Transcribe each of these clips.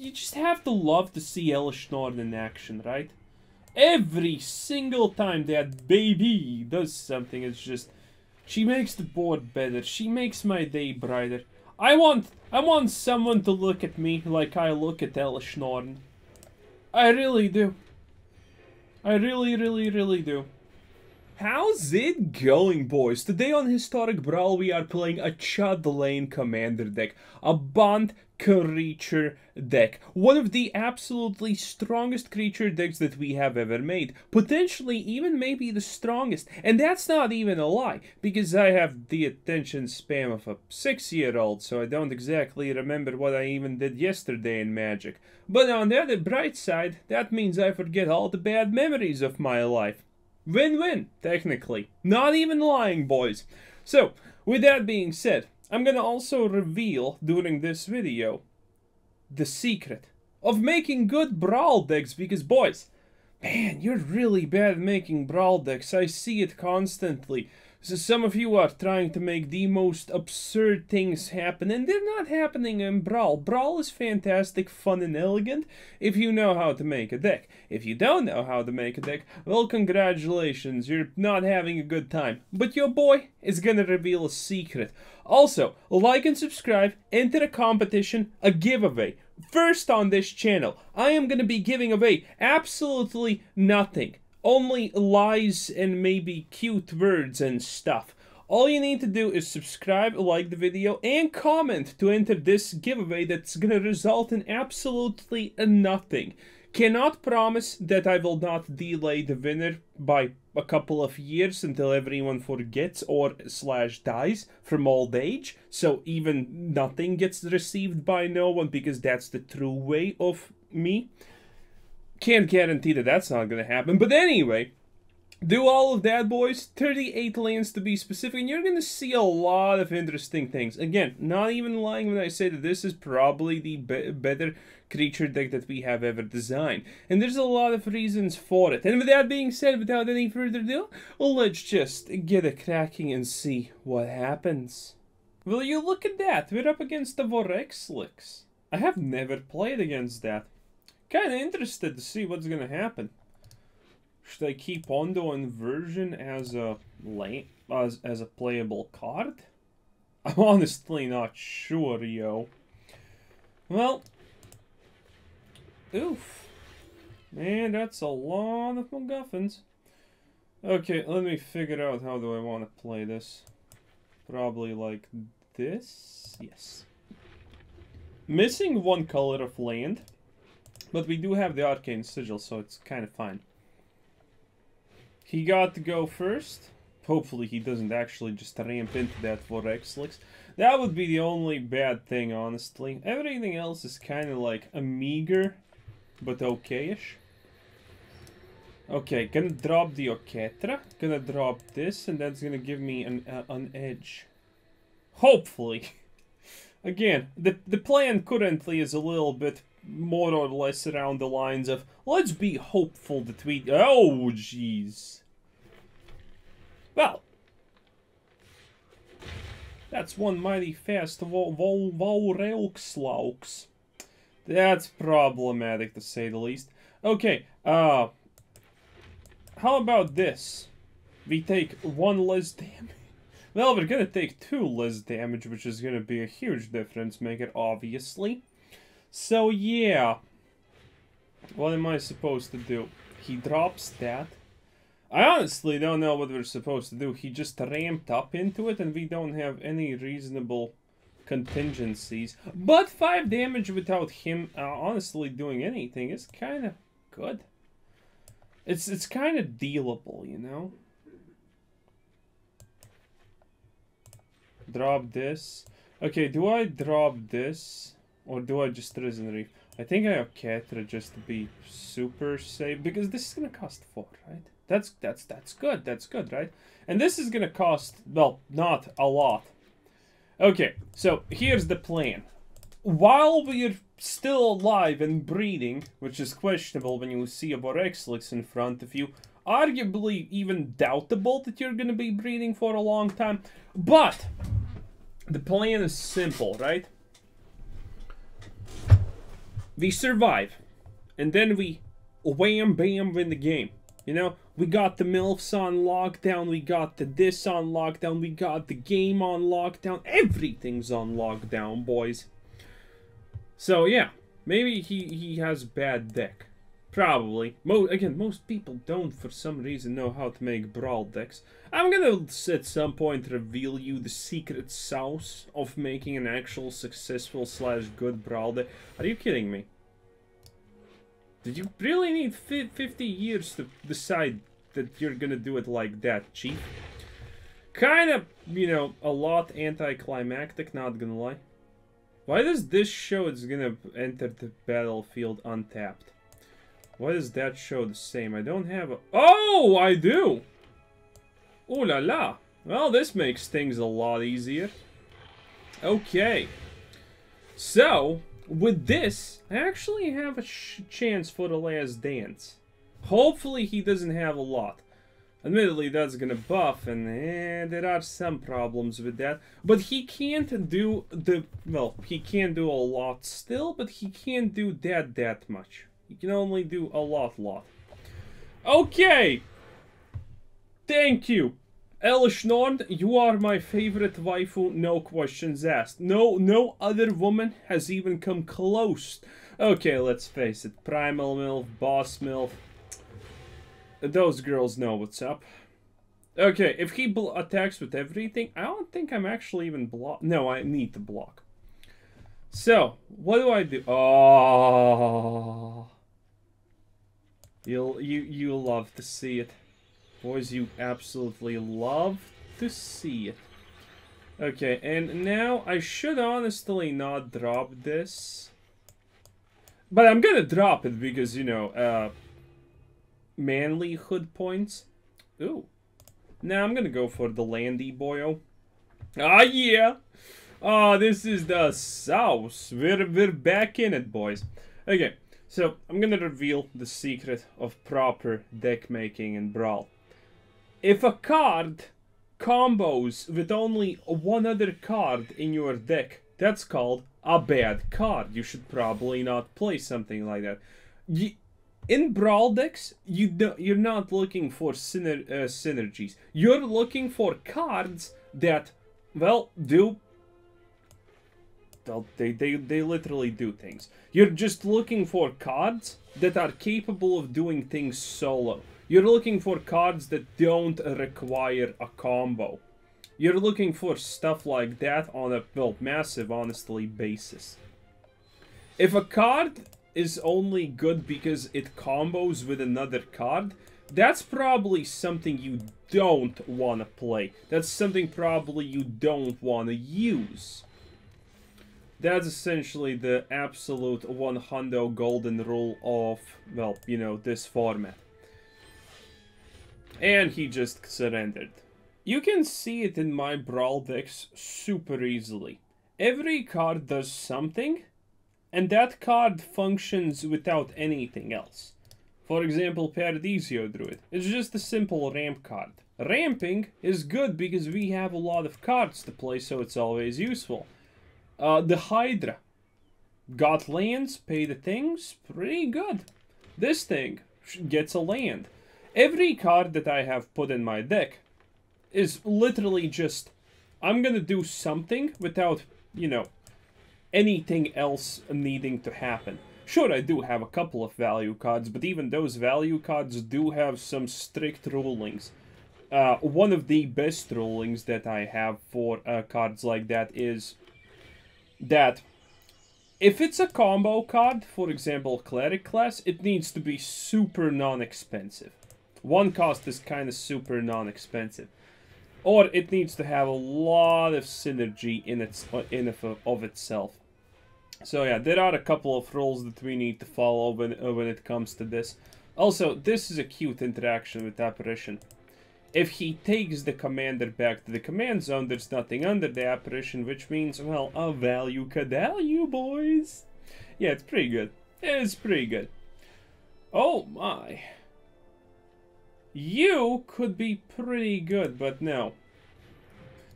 you just have to love to see Elesh Norn in action, right? Every single time that baby does something, it's just... she makes the board better, she makes my day brighter. I want someone to look at me like I look at Elesh Norn. I really do. I really, really, really do. How's it going, boys? Today on Historic Brawl we are playing a Chulane commander deck. A Bond creature deck. One of the absolutely strongest creature decks that we have ever made. Potentially even maybe the strongest. And that's not even a lie, because I have the attention span of a 6-year-old, so I don't exactly remember what I even did yesterday in Magic. But on the other bright side, that means I forget all the bad memories of my life. Win-win, technically. Not even lying, boys. So, with that being said, I'm gonna also reveal, during this video, the secret of making good Brawl decks, because, boys, man, you're really bad at making Brawl decks. I see it constantly. So some of you are trying to make the most absurd things happen, and they're not happening in Brawl. Brawl is fantastic, fun, and elegant if you know how to make a deck. If you don't know how to make a deck, well, congratulations, you're not having a good time. But your boy is gonna reveal a secret. Also, like and subscribe, enter a competition, a giveaway. First on this channel, I am gonna be giving away absolutely nothing. Only lies and maybe cute words and stuff. All you need to do is subscribe, like the video, and comment to enter this giveaway that's gonna result in absolutely nothing. Cannot promise that I will not delay the winner by a couple of years until everyone forgets or / dies from old age, so even nothing gets received by no one, because that's the true way of me. Can't guarantee that that's not gonna happen, but anyway, do all of that, boys. 38 lands to be specific, and you're gonna see a lot of interesting things. Again, not even lying when I say that this is probably the better creature deck that we have ever designed, and there's a lot of reasons for it. And with that being said, without any further ado, let's just get it cracking and see what happens. Will you look at that? We're up against the Vorexlix. I have never played against that. Kind of interested to see what's going to happen. Should I keep Ondu Inversion as a as a playable card? I'm honestly not sure, yo. Well, oof, man, that's a lot of MacGuffins. Okay, let me figure out how do I want to play this. Probably like this. Yes. Missing one color of land. But we do have the Arcane Sigil, so it's kind of fine. He got to go first. Hopefully he doesn't actually just ramp into that Vorexlix. That would be the only bad thing, honestly. Everything else is kind of like a meager, but okayish. Okay, gonna drop the Oketra. Gonna drop this, and that's gonna give me an edge. Hopefully. Again, the plan currently is a little bit... more or less around the lines of, let's be hopeful that we... oh, jeez. Well. That's one mighty fast Vorexlix. That's problematic, to say the least. Okay, how about this? We take one less damage. Well, we're gonna take 2 less damage, which is gonna be a huge difference maker, obviously. So, yeah, what am I supposed to do? He drops that. I honestly don't know what we're supposed to do. He just ramped up into it, and we don't have any reasonable contingencies. But 5 damage without him honestly doing anything is kind of good. It's kind of dealable, you know? Drop this. Okay, do I drop this? Or do I just Risen Reef? I think I have Oketra just to be super safe. Because this is going to cost 4, right? That's good. That's good, right? And this is going to cost, well, not a lot. Okay, so here's the plan. While we're still alive and breathing, which is questionable when you see a Vorexlix in front of you, arguably even doubtable that you're going to be breathing for a long time. But the plan is simple, right? we survive, and then we wham bam win the game. You know, we got the MILFs on lockdown, we got the this on lockdown, we got the game on lockdown, everything's on lockdown, boys. So yeah, maybe he has bad deck. Probably. Most people don't, for some reason, know how to make brawl decks. I'm gonna at some point reveal you the secret sauce of making an actual successful / good brawl deck. Are you kidding me? Did you really need 50 years to decide that you're gonna do it like that, chief? Kinda, you know, a lot anticlimactic, not gonna lie. Why does this show it's gonna enter the battlefield untapped? Why does that show the same? I don't have a... Oh, I do! Ooh la la. Well, this makes things a lot easier. Okay. So, with this, I actually have a chance for the last dance. Hopefully he doesn't have a lot. Admittedly, that's gonna buff, and there are some problems with that. But he can't do the... Well, he can't do a lot still, but he can't do that much. You can only do a lot. Okay! Thank you! Elesh Norn, you are my favorite waifu, no questions asked. No other woman has even come close. Okay, let's face it. Primal MILF, Boss MILF. Those girls know what's up. Okay, if he attacks with everything, I don't think I'm actually even block. No, I need to block. So, what do I do? Oh... You'll love to see it. Boys, you absolutely love to see it. Okay, and now I should honestly not drop this. But I'm gonna drop it because, you know, manlyhood points. Ooh. Now I'm gonna go for the landy boyo. Ah, yeah! Oh, this is the sauce. We're back in it, boys. Okay. So, I'm gonna reveal the secret of proper deck making in Brawl. If a card combos with only one other card in your deck, that's called a bad card. You should probably not play something like that. In Brawl decks, you're not looking for synergies. You're looking for cards that, well, they literally do things. You're just looking for cards that are capable of doing things solo. You're looking for cards that don't require a combo. You're looking for stuff like that on a, well, massive, honestly, basis. If a card is only good because it combos with another card, that's probably something you don't want to play. That's something probably you don't want to use. That's essentially the absolute 100 golden rule of, well, you know, this format. And he just surrendered. You can see it in my Brawl decks super easily. Every card does something, and that card functions without anything else. For example, Paradise Druid. It's just a simple ramp card. Ramping is good because we have a lot of cards to play, so it's always useful. The Hydra. Got lands, pay the things, pretty good. This thing gets a land. Every card that I have put in my deck is literally just, I'm gonna do something without, you know, anything else needing to happen. Sure, I do have a couple of value cards, but even those value cards do have some strict rulings. One of the best rulings that I have for cards like that is... that if it's a combo card, for example, Cleric Class, it needs to be super non-expensive. One cost is kind of super non-expensive. Or it needs to have a lot of synergy in of itself. So yeah, there are a couple of rules that we need to follow when it comes to this. Also, this is a cute interaction with Apparition. If he takes the commander back to the command zone, there's nothing under the Apparition, which means, well, a value cadalue, boys. Yeah, it's pretty good. It's pretty good. Oh, my. You could be pretty good, but no.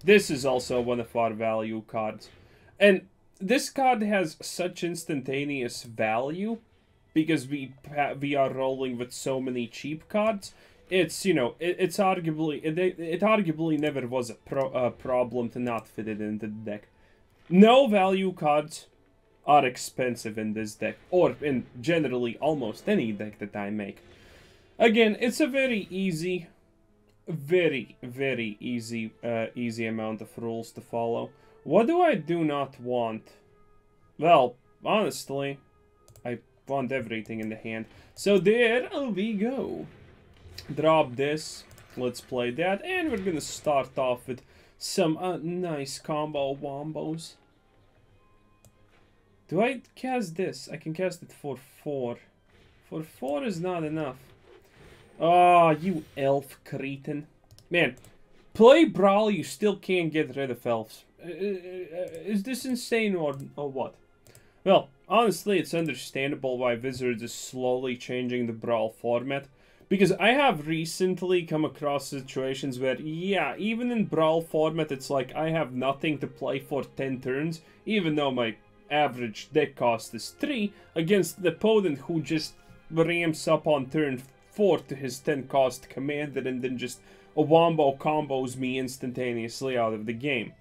This is also one of our value cards. And This card has such instantaneous value because we are rolling with so many cheap cards. It's, you know, it's arguably, it arguably never was a problem to not fit it into the deck. No value cards are expensive in this deck, or in generally almost any deck that I make. Again, it's a very easy, very easy, easy amount of rules to follow. What do I do not want? Well, honestly, I want everything in the hand. So there we go. Drop this, let's play that, and we're gonna start off with some nice combo wombos. Do I cast this? I can cast it for 4. For 4 is not enough. Ah, you elf cretin. Man, play Brawl, you still can't get rid of elves. Is this insane or what? Well, honestly, it's understandable why Wizards is slowly changing the Brawl format. Because I have recently come across situations where, yeah, even in Brawl format, it's like I have nothing to play for 10 turns, even though my average deck cost is 3, against the opponent who just ramps up on turn 4 to his 10 cost commander and then just a wombo combos me instantaneously out of the game.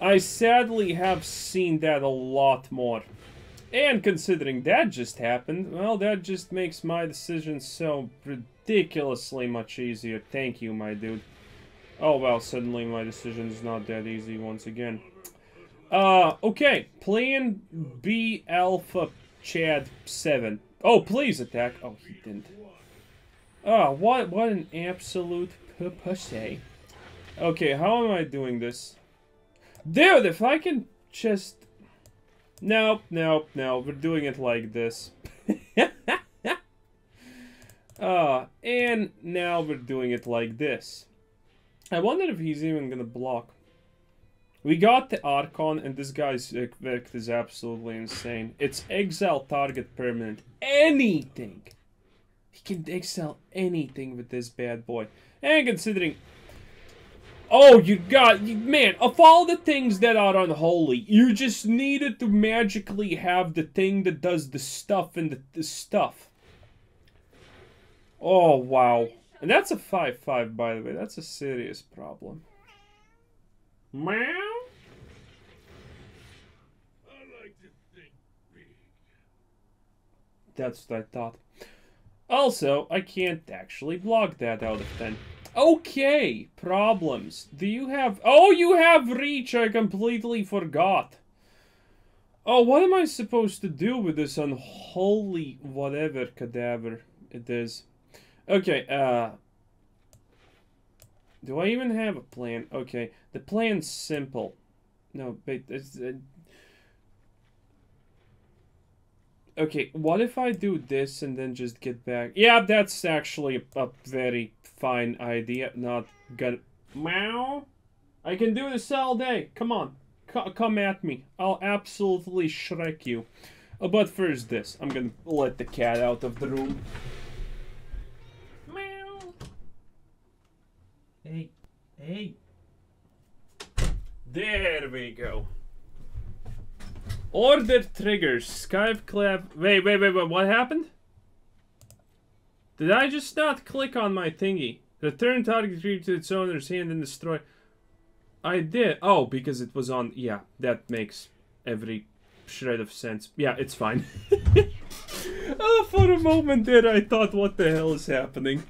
I sadly have seen that a lot more. And considering that just happened, well, that just makes my decision so ridiculously much easier. Thank you, my dude. Oh, well, suddenly my decision is not that easy once again. Okay. Plan B Alpha Chad 7. Oh, please attack. Oh, he didn't. Oh, what an absolute pussy. Okay, how am I doing this? Dude, if I can just... Nope, nope, no. We're doing it like this. And now we're doing it like this. I wonder if he's even gonna block. We got the Archon, and this guy's effect is absolutely insane. It's exile target permanent. Anything! He can exile anything with this bad boy. And considering... Oh, you got... Man, of all the things that are unholy, you just needed to magically have the thing that does the stuff and the stuff. Oh, wow. And that's a 5/5, by the way. That's a serious problem. Meow? That's what I thought. Also, I can't actually block that out of 10. Okay, problems. Do you have... Oh, you have reach. I completely forgot. Oh, what am I supposed to do with this unholy whatever cadaver it is? Okay, do I even have a plan? Okay, the plan's simple. No, wait, it's... Okay, what if I do this and then just get back? Yeah, that's actually a very... fine idea. Not gonna. Meow. I can do this all day. Come on. Come at me. I'll absolutely Shrek you. But first this. I'm gonna let the cat out of the room. Meow. Hey. Hey. There we go. Order triggers. Skyclave. Wait. What happened? Did I just not click on my thingy? Return target creature to its owner's hand and destroy... I did. Oh, because it was on... Yeah, that makes every shred of sense. Yeah, it's fine. Oh, for a moment there, I thought, what the hell is happening?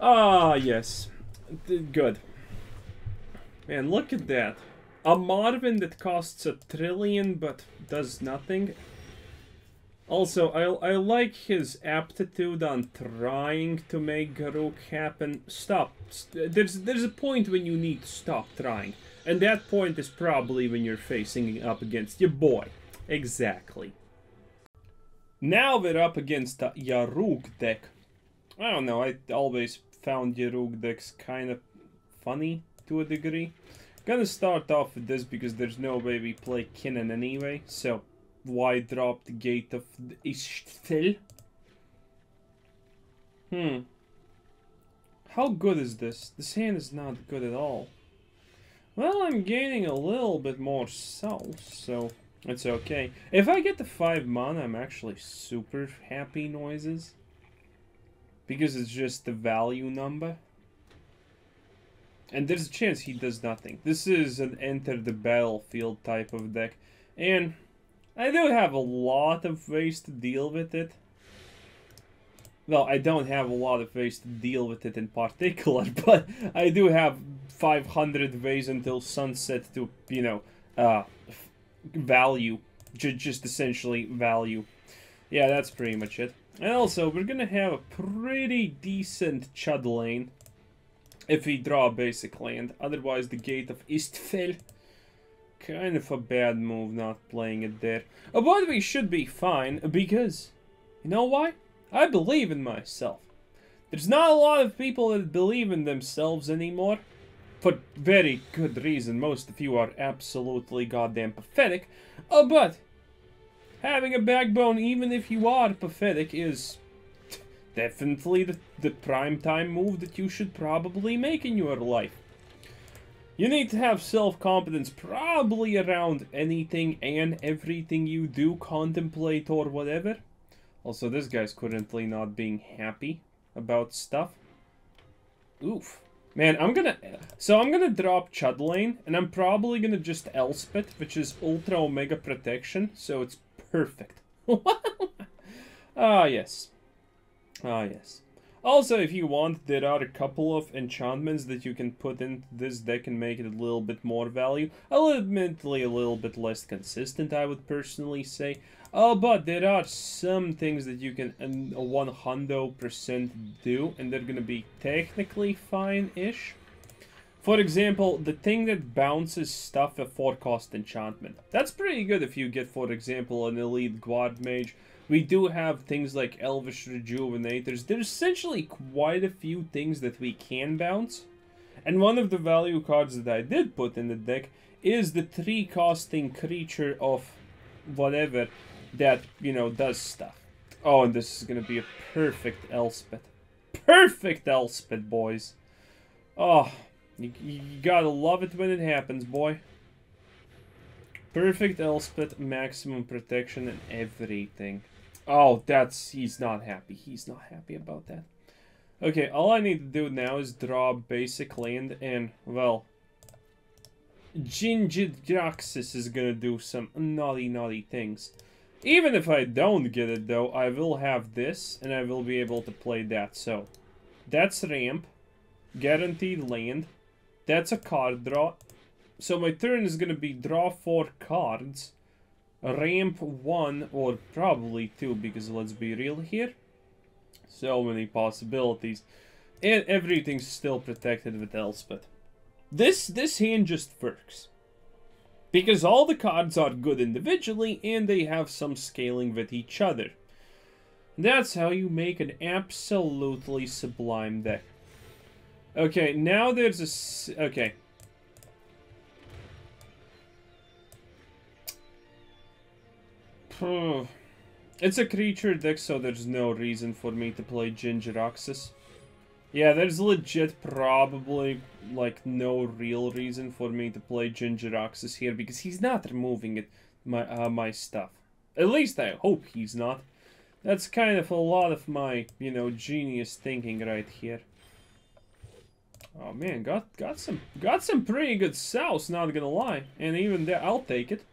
Ah, yes. Good. Man, look at that. A Marvin that costs 1 trillion but does nothing. Also, I like his aptitude on trying to make Yarok happen. Stop. There's a point when you need to stop trying. And that point is probably when you're facing up against your boy. Exactly. Now we're up against the Yarok deck. I don't know, I always found Yarok decks kind of funny to a degree. Gonna start off with this because there's no way we play Kinnan anyway, so... Why drop the Gate of the Ishtel? Hmm. How good is this? This hand is not good at all. Well, I'm gaining a little bit more souls, so it's okay. If I get the 5 mana, I'm actually super happy noises. Because it's just the value number. And there's a chance he does nothing. This is an enter the battlefield type of deck. And I do have a lot of ways to deal with it. Well, I don't have a lot of ways to deal with it in particular, but I do have 500 ways until sunset to, you know, value. Just essentially value. Yeah, that's pretty much it. And also, we're gonna have a pretty decent Chud lane. If we draw a basic land, otherwise the Gate of Ishtel. Kind of a bad move not playing it there. But we should be fine, because, you know why? I believe in myself. There's not a lot of people that believe in themselves anymore. For very good reason, most of you are absolutely goddamn pathetic. But having a backbone, even if you are pathetic, is definitely the prime time move that you should probably make in your life. You need to have self-confidence probably around anything and everything you do, contemplate or whatever. Also, this guy's currently not being happy about stuff. Oof. Man, I'm gonna drop Chud Lane, and I'm probably gonna just Elspeth, which is Ultra Omega Protection, so it's perfect. Ah, yes. Ah, yes. Also, if you want, there are a couple of enchantments that you can put in this deck and make it a little bit more value. Admittedly, a little bit less consistent, I would personally say. But there are some things that you can 100% do, and they're gonna be technically fine-ish. For example, the thing that bounces stuff, a 4-cost enchantment. That's pretty good if you get, for example, an Elite Guard Mage. We do have things like Elvish Rejuvenators. There's essentially quite a few things that we can bounce. And one of the value cards that I did put in the deck is the 3-costing creature of whatever that, you know, does stuff. Oh, and this is going to be a perfect Elspeth. Perfect Elspeth, boys. Oh, you gotta love it when it happens, boy. Perfect Elspeth, maximum protection and everything. Oh, that's... he's not happy. He's not happy about that. Okay, all I need to do now is draw basic land and, well... Jin-Gitaxias is gonna do some naughty things. Even if I don't get it, though, I will have this, and I will be able to play that. So, that's ramp. Guaranteed land. That's a card draw. So my turn is gonna be draw 4 cards. Ramp 1, or probably 2, because let's be real here. So many possibilities. And everything's still protected with Elspeth. This hand just works. Because all the cards are good individually, and they have some scaling with each other. That's how you make an absolutely sublime deck. Okay, now there's a... okay. It's a creature deck, so there's no reason for me to play Jin-Gitaxias. Yeah, there's legit probably, like, no real reason for me to play Jin-Gitaxias here, because he's not removing it, my stuff. At least I hope he's not. That's kind of a lot of my, you know, genius thinking right here. Oh man, got some pretty good souls, not gonna lie. And even there, I'll take it.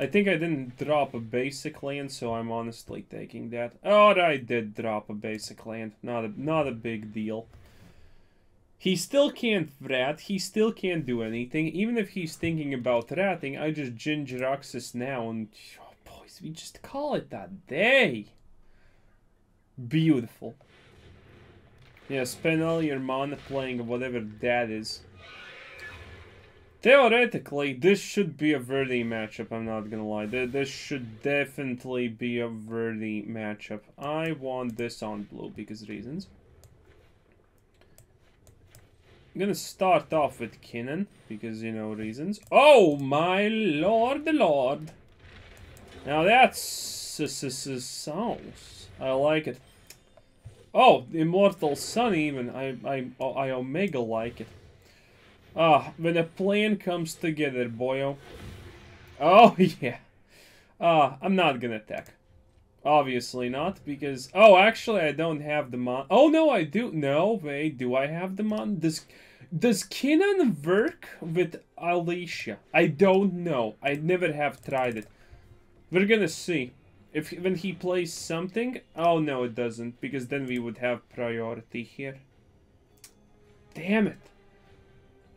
I think I didn't drop a basic land, so I'm honestly taking that. Oh, I did drop a basic land. Not a big deal. He still can't rat. He still can't do anything. Even if he's thinking about ratting, I just Jin-Gitaxias now. And, oh, boys, we just call it that day. Beautiful. Yeah, spend all your mana playing whatever that is. Theoretically, this should be a worthy matchup, I'm not gonna lie. This should definitely be a worthy matchup. I want this on blue, because reasons. I'm gonna start off with Kinnan, because, you know, reasons. Oh, my lord, the lord! Now that's... sounds. I like it. Oh, Immortal Sun even. I Omega like it. Ah, when a plan comes together, boyo. Oh, yeah. I'm not gonna attack. Obviously not, because... Oh, actually, I don't have the mon... Oh, no, I do. No, wait, do I have the mon... Does Kinnan work with Alicia? I don't know. I never have tried it. We're gonna see. If when he plays something... Oh, no, it doesn't, because then we would have priority here. Damn it.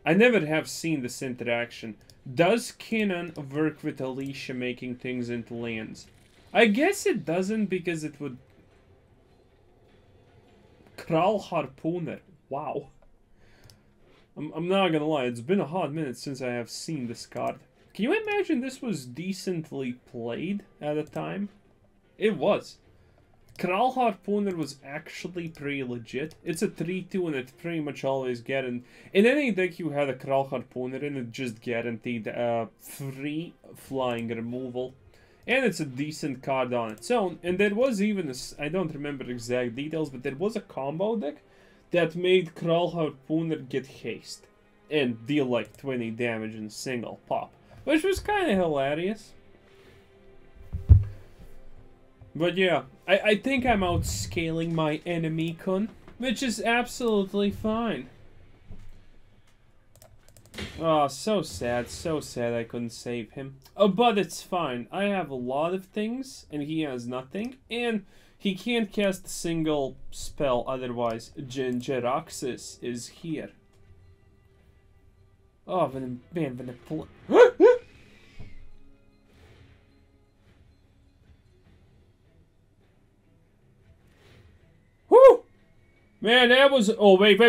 I never have seen this interaction. Does Kinnan work with Alicia making things into lands? I guess it doesn't, because it would... Kraul Harpooner. Wow. I'm not gonna lie, it's been a hot minute since I have seen this card. Can you imagine this was decently played at the time? It was. Kraul Harpooner was actually pretty legit. It's a 3-2 and it pretty much always guaranteed. In any deck you had a Kraul Harpooner and it just guaranteed free flying removal. And it's a decent card on its own. And there was even, I don't remember exact details, but there was a combo deck that made Kraul Harpooner get haste and deal like 20 damage in a single pop, which was kind of hilarious. But yeah, I think I'm outscaling my enemy-kun, which is absolutely fine. Oh, so sad I couldn't save him. Oh, but it's fine. I have a lot of things, and he has nothing, and he can't cast a single spell, otherwise Jin-Gitaxias is here. Oh, man, when I pull... Man, that was... Oh, wait.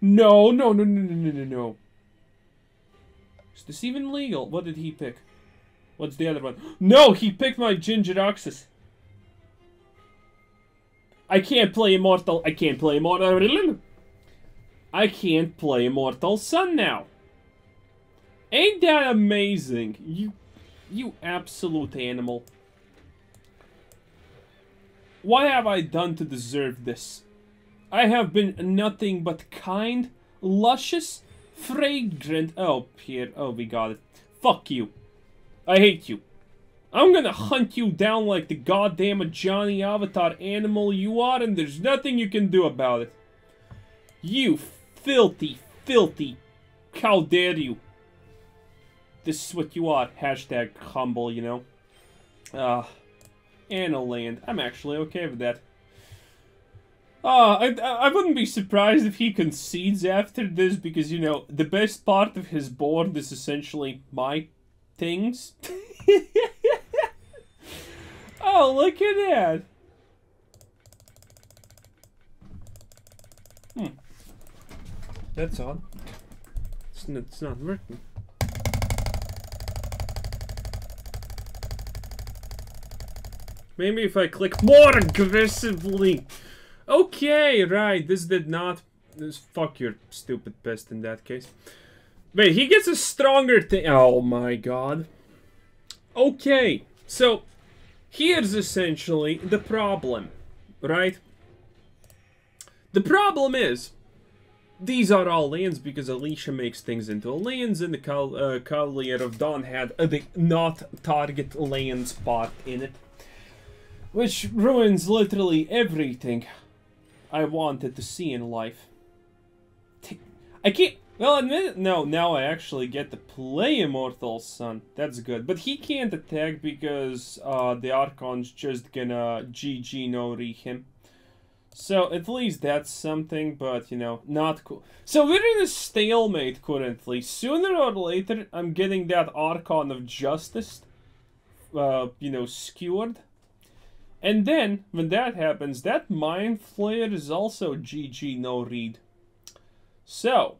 No. Is this even legal? What did he pick? What's the other one? No, he picked my Jin-Gitaxias. I can't play Immortal Sun now. Ain't that amazing? You absolute animal. What have I done to deserve this? I have been nothing but kind, luscious, fragrant. Oh, here. Oh, we got it. Fuck you. I hate you. I'm gonna hunt you down like the goddamn Johnny Avatar animal you are, and there's nothing you can do about it. You filthy, filthy. How dare you? This is what you are. Hashtag humble, you know. And a land. I'm actually okay with that. I wouldn't be surprised if he concedes after this, because, you know, the best part of his board is essentially my things. Oh, look at that! Hmm. That's odd. It's not working. Maybe if I click more aggressively... Okay, right, this did not... This, fuck your stupid pest in that case. Wait, he gets a stronger thing... Oh my god. Okay, so... Here's essentially the problem, right? The problem is... These are all lands because Alicia makes things into lands, and the Cavalier of Dawn had the not-target lands part in it. Which ruins literally everything I wanted to see in life. I can't... Well, admit it, no, now I actually get to play Immortal Sun. That's good. But he can't attack because the Archon's just gonna GG no-re him. So, at least that's something, but, you know, not cool. So, we're in a stalemate currently. Sooner or later, I'm getting that Archon of Justice, you know, skewered. And then, when that happens, that Mind Flayer is also GG no-read. So,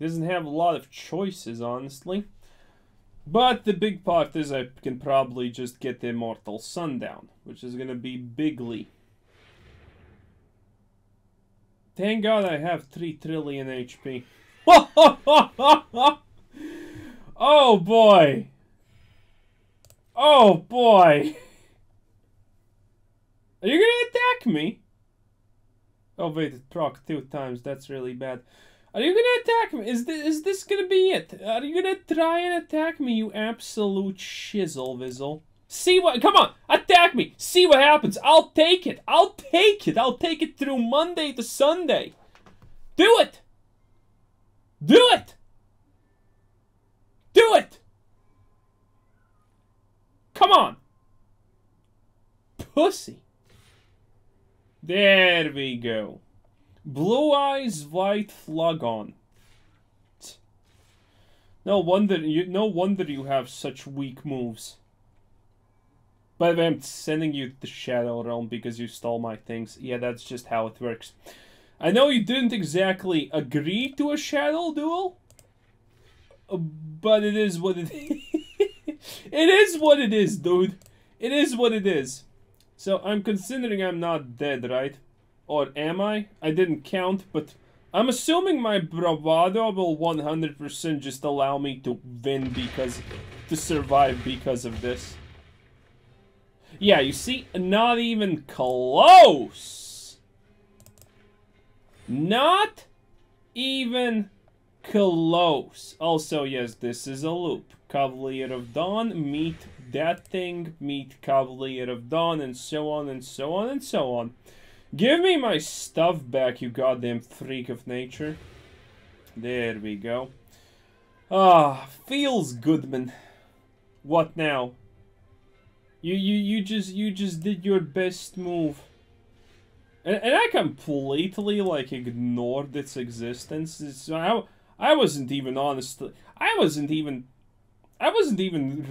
doesn't have a lot of choices, honestly. But the big part is I can probably just get the Immortal Sun down, which is gonna be bigly. Thank God I have 3 trillion HP. Oh boy! Oh boy! Are you gonna attack me? Oh wait, it proc 2 times, that's really bad. Are you gonna attack me? Is this gonna be it? Are you gonna try and attack me, you absolute shizzle vizzle? See what? Come on, attack me. See what happens. I'll take it. I'll take it. I'll take it through Monday to Sunday. Do it. Do it. Do it. Come on. Pussy. There we go. Blue eyes, white flag on. No wonder you have such weak moves. By the way, I'm sending you the Shadow Realm because you stole my things. Yeah, that's just how it works. I know you didn't exactly agree to a shadow duel, but it is what it is. It is what it is, dude. It is what it is. So I'm considering I'm not dead, right? Or am I? I didn't count, but I'm assuming my bravado will 100% just allow me to win because... to survive because of this. Yeah, you see? Not even close! Not even close. Also, yes, this is a loop. Cavalier of Dawn, meet that thing, meet Cavalier of Dawn, and so on and so on and so on. Give me my stuff back, you goddamn freak of nature. There we go. Ah, feels good, man. What now? You just did your best move. And I completely, like, ignored its existence. I wasn't even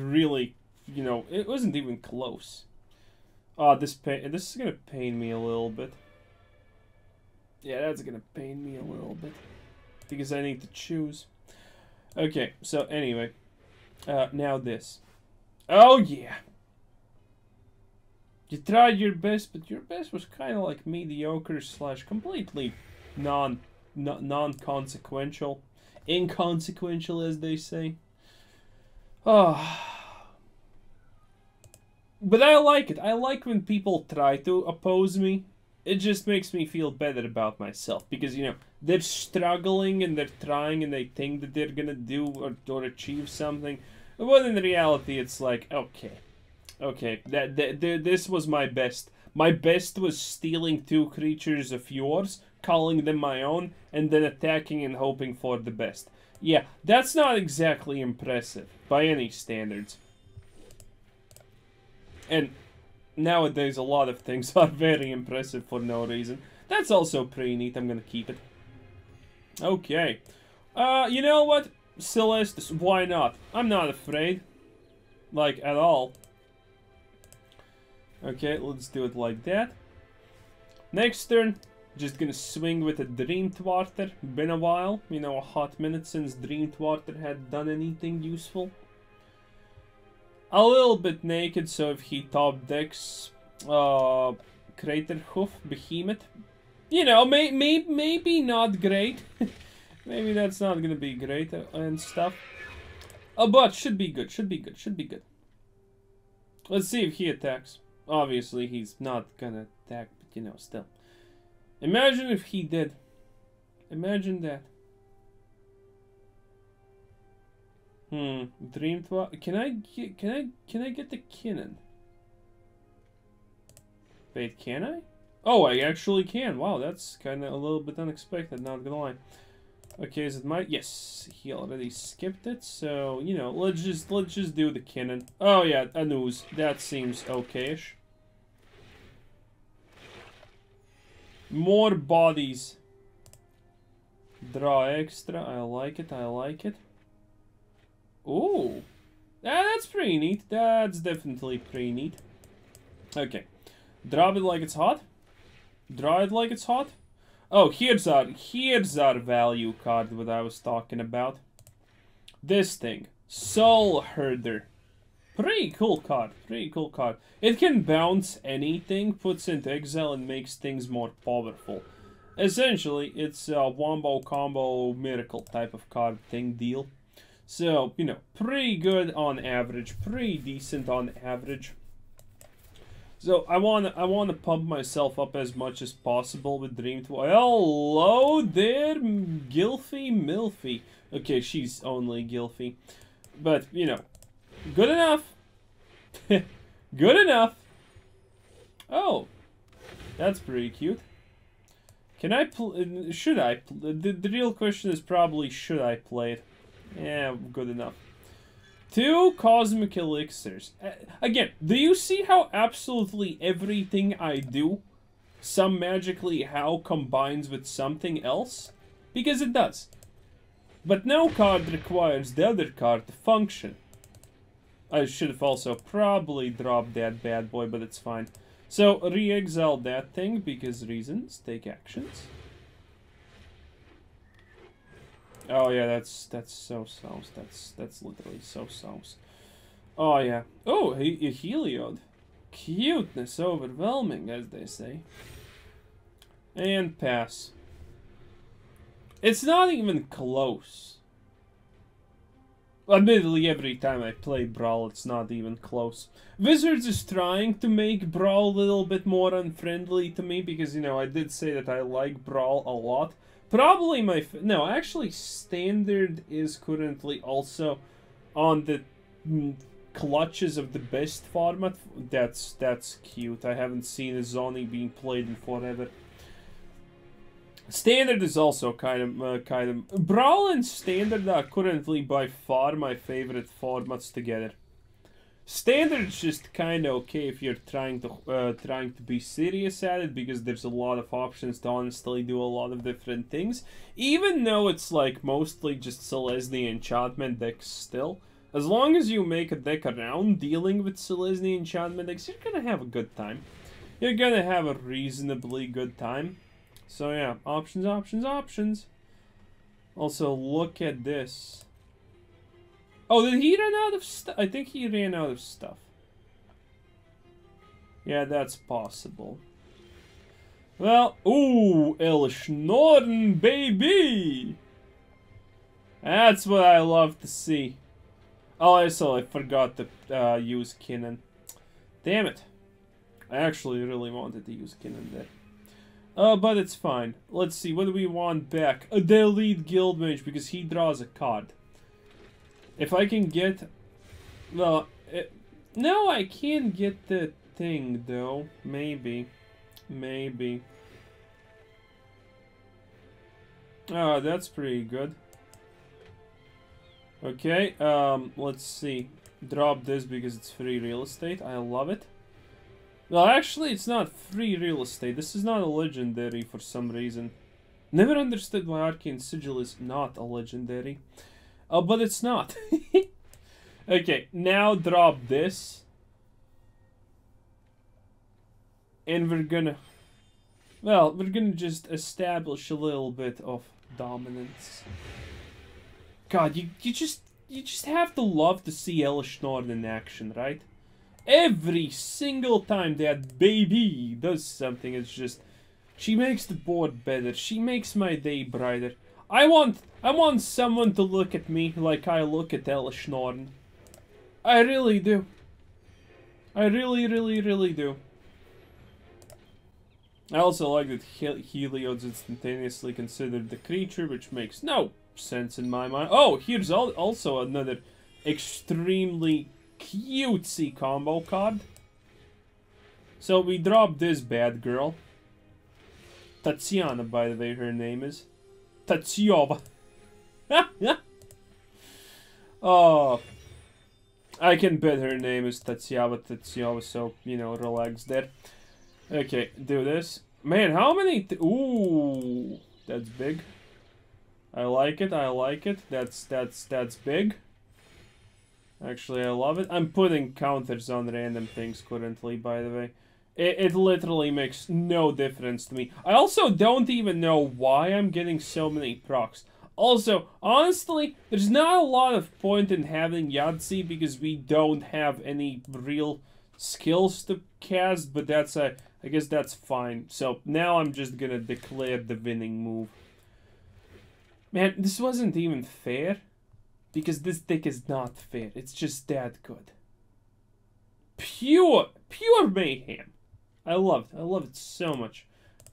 really, you know, it wasn't even close. Oh, this is gonna pain me a little bit. Yeah, that's gonna pain me a little bit. Because I need to choose. Okay, so anyway. Now this. Oh, yeah. You tried your best, but your best was kind of like mediocre slash completely non-consequential. Inconsequential, as they say. Oh. But I like it. I like when people try to oppose me. It just makes me feel better about myself. Because, you know, they're struggling and they're trying and they think that they're gonna do or achieve something. But in reality, it's like, okay. Okay, this was my best. My best was stealing two creatures of yours, calling them my own, and then attacking and hoping for the best. Yeah, that's not exactly impressive, by any standards. And nowadays a lot of things are very impressive for no reason. That's also pretty neat, I'm gonna keep it. Okay. You know what? Celestis, why not? I'm not afraid. Like, at all. Okay, let's do it like that. Next turn, just gonna swing with a Dream Trawler. Been a while, you know, a hot minute since Dream Trawler had done anything useful. A little bit naked, so if he top decks Crater Hoof Behemoth, you know, maybe not great. Maybe that's not gonna be great and stuff. But should be good, should be good, should be good. Let's see if he attacks. Obviously, he's not gonna attack, but you know, still. Imagine if he did. Imagine that. Hmm. Dream Trawler. Can I get the Kinnan? Wait, can I? Oh, I actually can. Wow, that's kind of a little bit unexpected. Not gonna lie. Okay, is it my? Yes, he already skipped it. So you know, let's just do the Kinnan. Oh yeah, a news. That seems okayish. More bodies. Draw extra. I like it. I like it. Ooh. That's pretty neat. That's definitely pretty neat. Okay. Drop it like it's hot. Draw it like it's hot. Oh, here's our value card what I was talking about. This thing. Soul Herder. Pretty cool card. Pretty cool card. It can bounce anything, puts into exile, and makes things more powerful. Essentially, it's a wombo combo miracle type of card thing deal. So, you know, pretty good on average. Pretty decent on average. So I wanna pump myself up as much as possible with Dream Trawler. Hello there, Gilfy Milfy. Okay, she's only Gilfy, but you know, good enough. Good enough. Oh, that's pretty cute. Can I? The real question is probably should I play it? Yeah, good enough. 2 cosmic elixirs. Again, do you see how absolutely everything I do, some magically how combines with something else? Because it does. But no card requires the other card to function. I should have also probably dropped that bad boy, but it's fine. So re-exile that thing because reasons take actions. Oh yeah, that's so sauce. That's literally so sauce. Oh yeah. Oh, Heliod. Cuteness overwhelming, as they say. And pass. It's not even close. Admittedly, every time I play Brawl, it's not even close. Wizards is trying to make Brawl a little bit more unfriendly to me because, you know, I did say that I like Brawl a lot. Probably my... No, actually, Standard is currently also on the clutches of the best format. That's cute. I haven't seen a Zoni being played in forever. Standard is also kind of... Brawl and Standard are currently by far my favorite formats together. Standard's just kind of okay if you're trying to be serious at it, because there's a lot of options to honestly do a lot of different things. Even though it's like mostly just Selesnya enchantment decks still, as long as you make a deck around dealing with Selesnya enchantment decks, you're gonna have a good time. You're gonna have a reasonably good time. So yeah, options, options, options. Also, look at this. Oh, did he run out of stuff? I think he ran out of stuff. Yeah, that's possible. Well, ooh, Elesh Norn, baby! That's what I love to see. Oh, also, I forgot to use Kinnan. Damn it. I actually really wanted to use Kinnan there. But it's fine. Let's see, what do we want back? The Elite Guildmage, because he draws a card. If I can get... Well, no, I can't get the thing, though. Maybe. Maybe. Oh, that's pretty good. Okay, let's see. Drop this because it's free real estate. I love it. Well, actually, it's not free real estate. This is not a legendary for some reason. Never understood why Arcane Sigil is not a legendary. Oh, but it's not. Okay, now drop this. And we're gonna... Well, we're gonna just establish a little bit of dominance. God, you just have to love to see Elesh Norn in action, right? Every single time that baby does something, it's just... She makes the board better. She makes my day brighter. I want someone to look at me like I look at Elesh Norn. I really do. I really, really, really do. I also like that Heliod's instantaneously considered the creature, which makes no sense in my mind. Oh, here's also another extremely cutesy combo card. So we drop this bad girl. Tatiana, by the way, her name is. Tatyova. Oh, I can bet her name is Tatyova, so, you know, relax there. Okay, do this. Man, how many... Ooh, that's big. I like it. That's big. Actually, I love it. I'm putting counters on random things currently, by the way. It literally makes no difference to me. I also don't even know why I'm getting so many procs. Also, honestly, there's not a lot of point in having Yahtzee because we don't have any real skills to cast, but that's I guess that's fine. So now I'm just gonna declare the winning move. Man, this wasn't even fair because this deck is not fair. It's just that good. Pure mayhem. I loved it so much.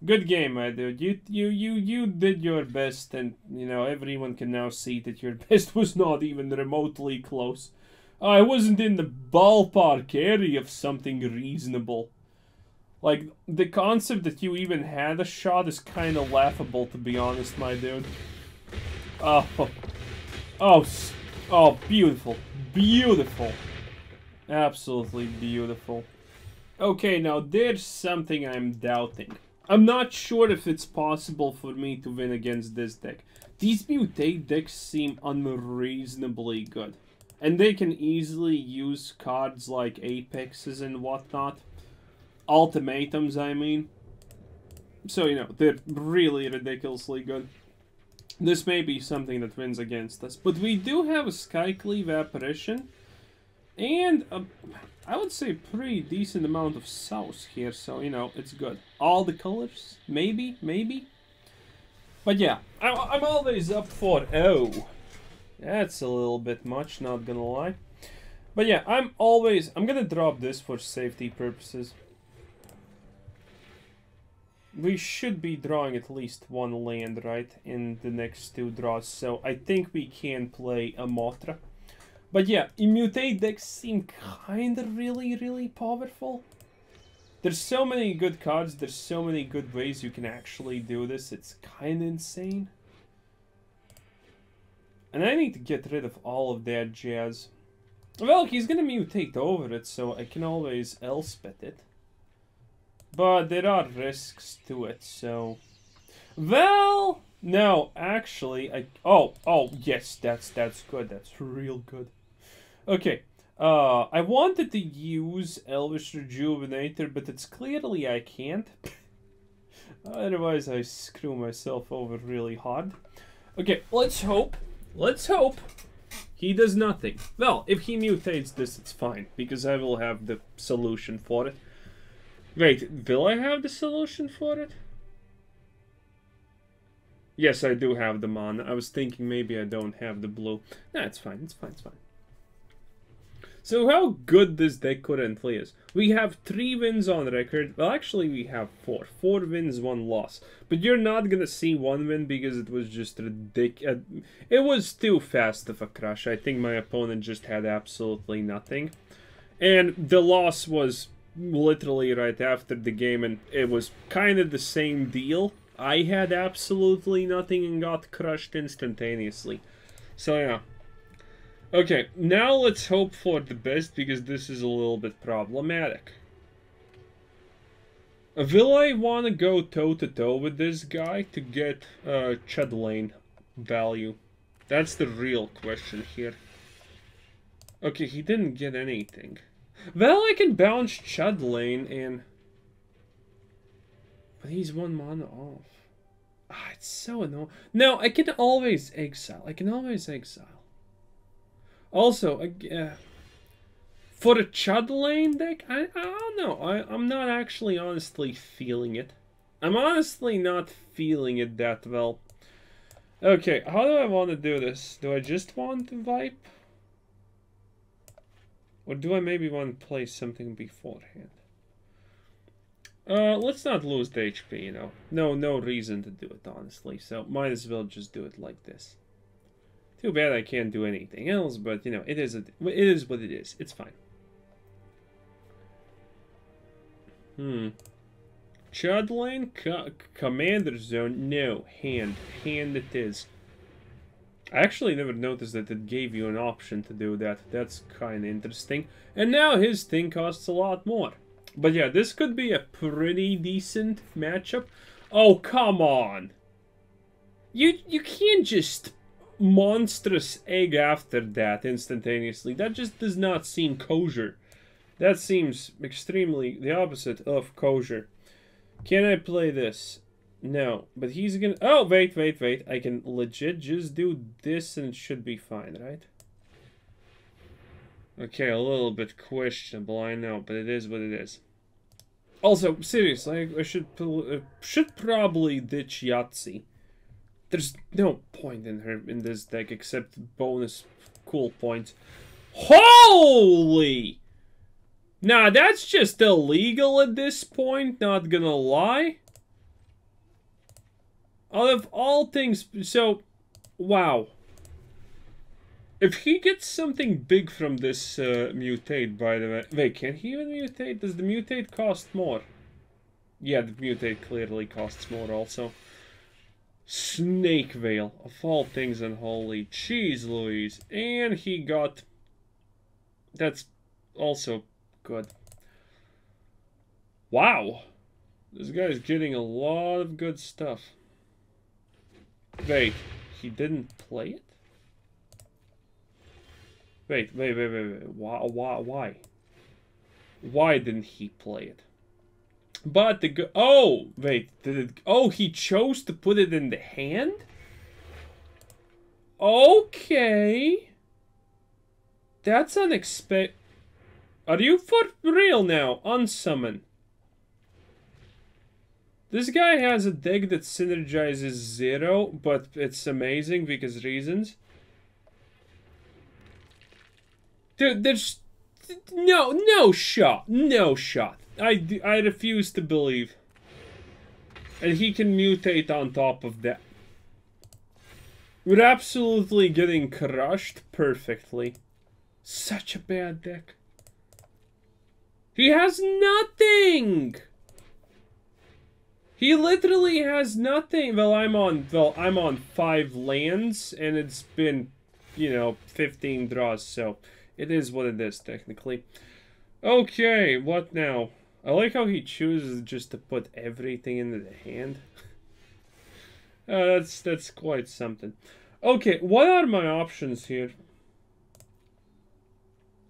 Good game, my dude. You did your best, and you know everyone can now see that your best was not even remotely close. I wasn't in the ballpark area of something reasonable. Like, the concept that you even had a shot is kind of laughable, to be honest, my dude. Oh, beautiful. Beautiful. Absolutely beautiful. Okay, now there's something I'm doubting. I'm not sure if it's possible for me to win against this deck. These mutate decks seem unreasonably good. And they can easily use cards like Apexes and whatnot. Ultimatums, I mean. So, you know, they're really ridiculously good. This may be something that wins against us. But we do have a Skyclave Apparition. And, I would say, pretty decent amount of sauce here. So, you know, it's good. All the colors? Maybe? But, yeah. I'm always up for... Oh. That's a little bit much, not gonna lie. But yeah, I'm gonna drop this for safety purposes. We should be drawing at least one land, right, in the next two draws, so I think we can play a Mothra. But yeah, Immutate decks seem kinda really powerful. There's so many good cards, there's so many good ways you can actually do this, it's kinda insane. And I need to get rid of all of that jazz. Well, he's gonna mutate over it, so I can always Elspeth it. But there are risks to it, so... Well... No, actually, I... Oh, yes, that's good. That's real good. Okay. I wanted to use Elvish Rejuvenator, but it's clearly I can't. Otherwise, I screw myself over really hard. Okay, let's hope... he does nothing. Well, if he mutates this, it's fine, because I will have the solution for it. Wait, will I have the solution for it? Yes, I do have the mana. I was thinking maybe I don't have the blue. Nah, it's fine. So how good this deck currently is. We have 3 wins on record. Well, actually we have 4. 4 wins, 1 loss. But you're not gonna see 1 win because it was just ridiculous. It was too fast of a crush. I think my opponent just had absolutely nothing. And the loss was literally right after the game, and it was kind of the same deal. I had absolutely nothing and got crushed instantaneously. So yeah. Okay, now let's hope for the best, because this is a little bit problematic. Will I want to go toe-to-toe with this guy to get Chulane value? That's the real question here. Okay, he didn't get anything. Well, I can bounce Chulane and... But he's 1 mana off. Ah, it's so annoying. No, I can always exile. Also, for a Chulane deck, I don't know. I'm not actually honestly feeling it. I'm honestly not feeling it that well. Okay, how do I want to do this? Do I just want to vibe? Or do I maybe want to play something beforehand? Let's not lose the HP, you know. No reason to do it, honestly. So, might as well just do it like this. Too bad I can't do anything else, but, you know, it is what it is. It's fine. Chulane? Commander Zone? No. Hand it is. I actually never noticed that it gave you an option to do that. That's kind of interesting. And now his thing costs a lot more. But yeah, this could be a pretty decent matchup. Oh, come on! You can't just... monstrous egg after that instantaneously. That just does not seem kosher. That seems extremely the opposite of kosher. Can I play this? No, but he's gonna... Oh, wait. I can legit just do this and it should be fine, right? Okay, a little bit questionable, I know, but it is what it is. Also, seriously, I should probably ditch Yahtzee. There's no point in her in this deck except bonus cool points. Holy! Nah, that's just illegal at this point, not gonna lie. Out of all things, so, wow. If he gets something big from this mutate, by the way. Wait, can he even mutate? Does the mutate cost more? Yeah, the mutate clearly costs more also. Snake Veil, of all things unholy. Jeez Louise. And he got... That's also good. Wow. This guy's getting a lot of good stuff. Wait, he didn't play it? Wait. Why? Why didn't he play it? But the go- Oh! Wait, did it- Oh, he chose to put it in the hand? Okay. That's unexpected. Are you for real now? Unsummon. This guy has a deck that synergizes 0, but it's amazing because reasons. Dude, there's... No shot. No shot. I refuse to believe. And he can mutate on top of that. We're absolutely getting crushed perfectly. Such a bad deck. He has nothing! He literally has nothing. Well, I'm on 5 lands, and it's been, you know, 15 draws, so... It is what it is, technically. Okay, what now? I like how he chooses just to put everything into the hand. That's quite something. Okay, what are my options here?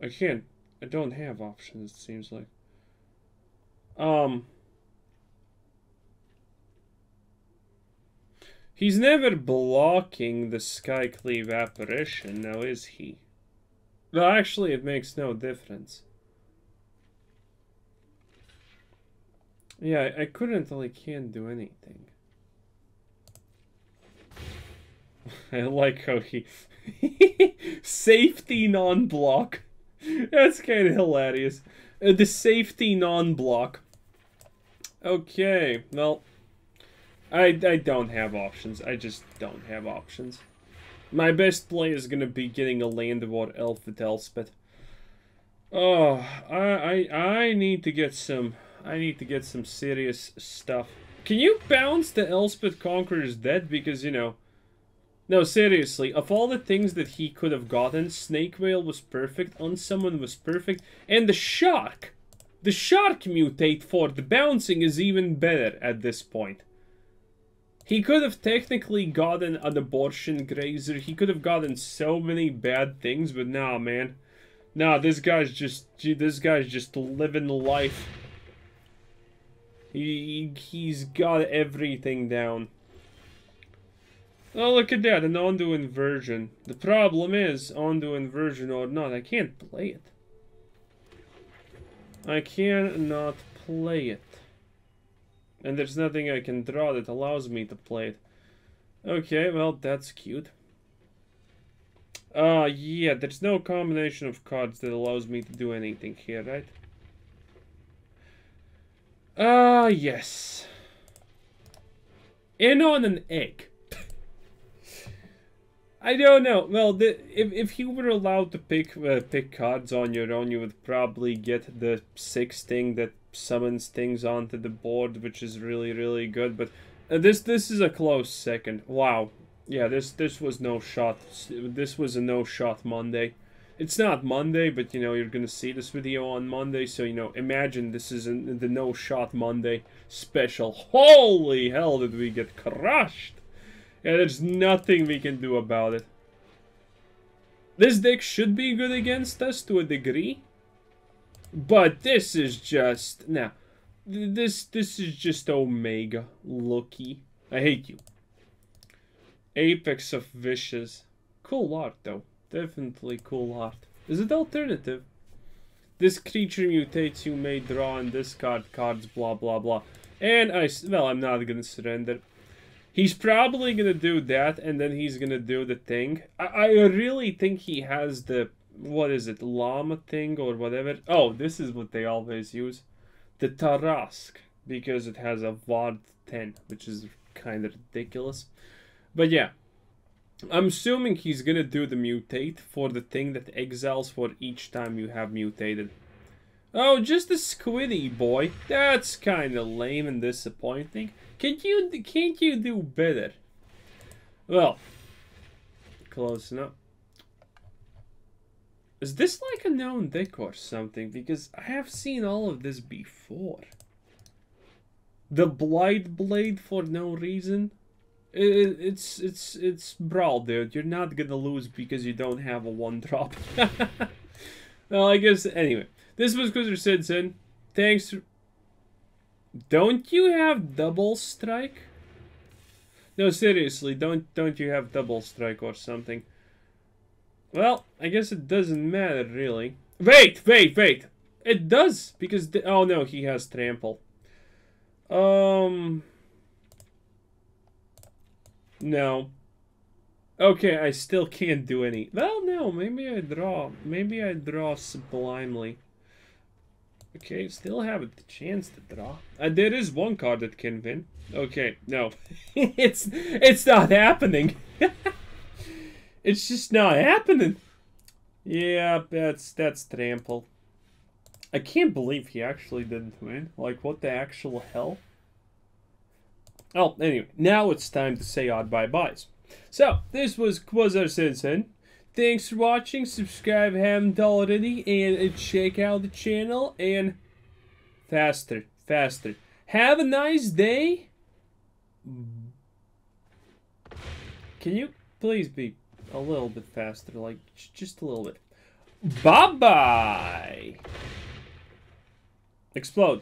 I don't have options, it seems like. He's never blocking the Skyclave Apparition, now is he? Well, actually, it makes no difference. Yeah, I couldn't, like, can't do anything. I like how he... safety non-block. That's kind of hilarious. The safety non-block. Okay, well... I don't have options. I just don't have options. My best play is gonna be getting a Landward Elf with Elspeth. Oh, I need to get some. I need to get some serious stuff. Can you bounce the Elspeth Conquers Death? Because you know. No, seriously. Of all the things that he could have gotten, Snake Veil was perfect. Unsummon was perfect, and the shark. The shark mutate for the bouncing is even better at this point. He could have technically gotten an abortion grazer. He could have gotten so many bad things, but nah, man. Nah, this guy's just living life. He's got everything down. Oh, look at that, an Ondu Inversion. The problem is, Ondu Inversion or not, I can't play it. I cannot play it. And there's nothing I can draw that allows me to play it. Okay, well, that's cute. Yeah, there's no combination of cards that allows me to do anything here, right? Yes. In on an egg. I don't know. Well, if you were allowed to pick cards on your own, you would probably get the 6 thing that summons things onto the board, which is really, really good. But this is a close second. Wow. Yeah, this was no shot. This was a no shot Monday. It's not Monday, but you know you're gonna see this video on Monday, so you know imagine this is the no shot Monday special. Holy hell, did we get crushed! Yeah, there's nothing we can do about it. This deck should be good against us to a degree, but this is just now. Nah, this is just Omega Lucky. I hate you. Apex of Vicious. Cool art though. Definitely cool art. Is it alternative? This creature mutates. You may draw and discard cards. Blah blah blah. And I'm not gonna surrender. He's probably gonna do that, and then he's gonna do the thing. I really think he has the what is it, llama thing or whatever. Oh, this is what they always use, the Tarrasque, because it has a Vard 10, which is kind of ridiculous. But yeah, I'm assuming he's gonna do the mutate for the thing that exiles for each time you have mutated. Oh, just a squiddy boy. That's kind of lame and disappointing. Can't you do better? Well, close enough. Is this like a known deck or something? Because I have seen all of this before. The Blight Blade for no reason. It's Brawl, dude. You're not gonna lose because you don't have a 1-drop. Well, I guess anyway. This was Quazar Sinsen. Thanks. Don't you have double strike? No, seriously, don't you have double strike or something? Well, I guess it doesn't matter really. Wait. It does, because oh no, he has trample. No. Okay, I still can't do any. Well, no, maybe I draw. Maybe I draw sublimely. Okay, still have the chance to draw. There is one card that can win. Okay, no. it's not happening. It's just not happening. Yeah, that's trample. I can't believe he actually didn't win. Like, what the actual hell? Oh, anyway, now it's time to say odd bye-byes. So, this was Quazar Sinsen. Thanks for watching, subscribe if you haven't already, and check out the channel, and faster. Have a nice day. Can you please be a little bit faster, like, just a little bit. Bye-bye. Explode.